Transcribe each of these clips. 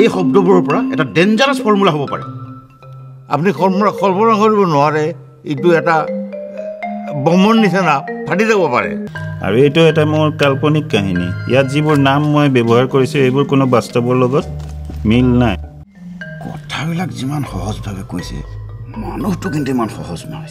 এই শব্দবোৰৰ পৰা এটা ডেঞ্জাৰাস ফৰ্মুলা হ'ব পাৰে আপুনি কল্পনা কৰিব নোৱাৰে ইটো এটা বমৰ নিচিনা ফাটি যাব পাৰে আৰু এটো এটা মোৰ কাল্পনিক কাহিনী ইয়াত যিবোৰ নাম মই ব্যৱহাৰ কৰিছে এইবোৰ কোনো বাস্তৱৰ লগত মিল নাই কথাবিলাক যিমান সহজভাৱে কৈছে মানুহটো কিন্তু ইমান সহজ নহয়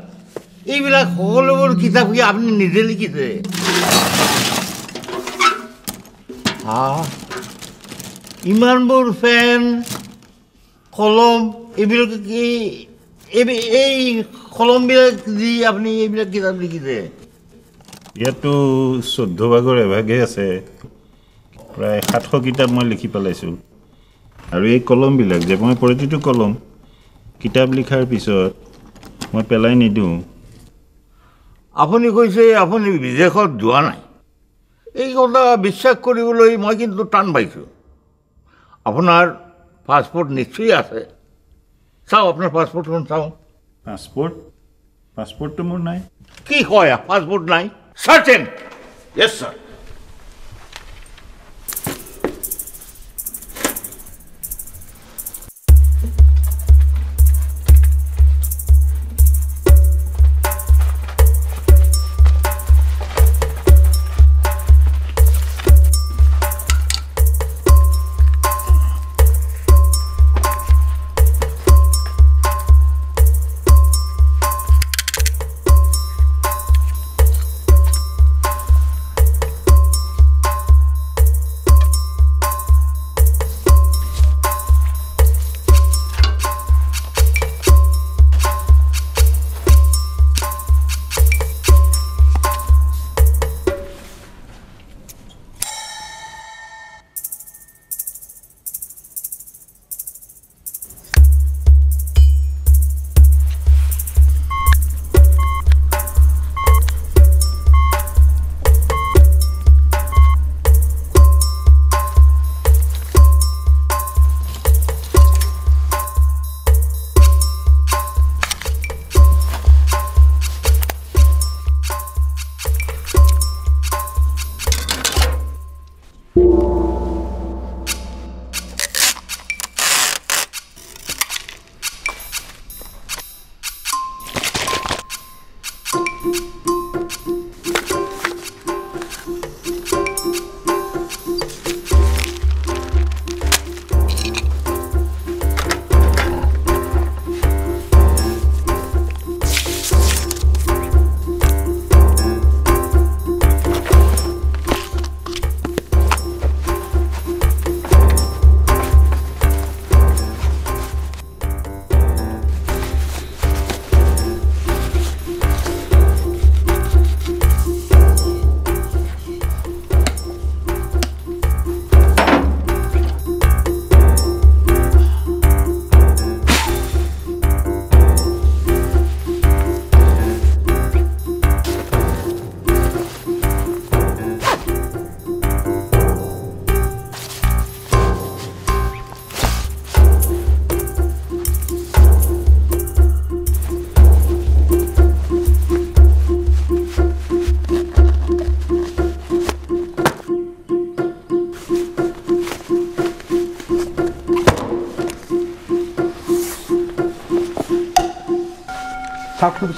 This is a whole lot of things that you have to do. Ah, Imanbur fan, column, Colombia, the Abney, Abney. Yet to Sodovago, I guess, a Hathokita Moliki Palasu. Are Colombia, the one political column, Kitabli Carpiso, what Pelani do. আপনি কইছে আপনি বিদেশত যোৱা নাই এই কথা বিশ্বাস কৰিবলৈ মই কিন্তু টান পাইছো আপোনাৰ পাসপোৰ্ট নিশ্চয় আছে চাও আপোনাৰ পাসপোৰ্টখন চাও পাসপোৰ্ট পাসপোৰ্ট তো মোৰ নাই কি কয় পাসপোর্ট নাই certain yes sir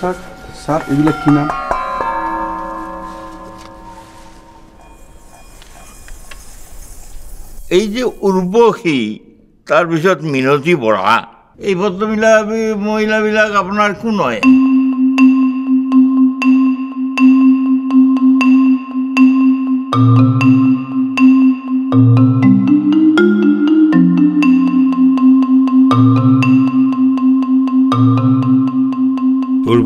Sir, sir, you will like him. This is Urbohi, that is what Minoti Bora. This is the Moila Villa Governor Kunoy.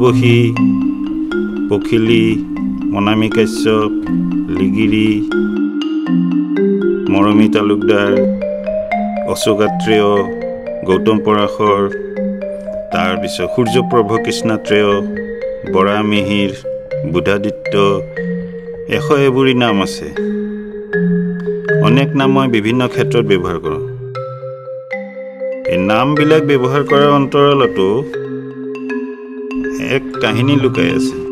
Urvashi Pakhili Monami Kashyap Ligiri মৰমী তালুকদাৰ অশোক আত্ৰেয় গৌতম পৰাশৰ তাৰপিছত সূৰ্যপ্ৰভ কৃষ্ণাত্ৰেয় বৰা মিহিৰ বুধাদিত্য এশ এবোৰি নাম আছে অনেক নাম মই বিভিন্ন ক্ষেত্ৰত ব্যৱহাৰ কৰোঁ এই নামবিলাক ব্যৱহাৰ কৰাৰ অন্তৰালতো এক কাহিনী লুকাই আছে